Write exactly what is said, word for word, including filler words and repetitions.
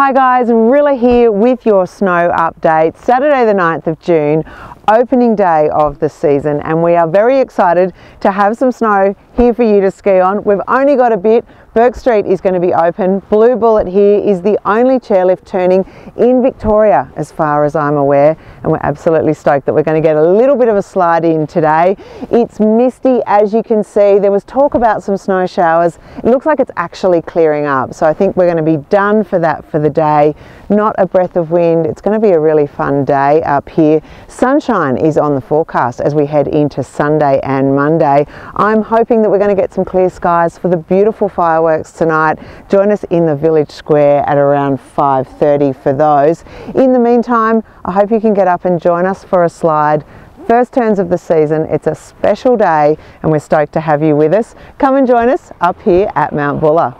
Hi guys, Rilla here with your snow update. Saturday the ninth of June, opening day of the season, and we are very excited to have some snow here for you to ski on. We've only got a bit. Burke Street is going to be open. Blue Bullet here is the only chairlift turning in Victoria as far as I'm aware, and we're absolutely stoked that we're going to get a little bit of a slide in today. It's misty, as you can see. There was talk about some snow showers. It looks like it's actually clearing up, so I think we're going to be done for that for the day. Not a breath of wind. It's going to be a really fun day up here. Sunshine is on the forecast as we head into Sunday and Monday. I'm hoping that we're going to get some clear skies for the beautiful fireworks tonight. Join us in the village square at around five thirty for those. In the meantime, I hope you can get up and join us for a slide. First turns of the season. It's a special day and we're stoked to have you with us. Come and join us up here at Mount Buller.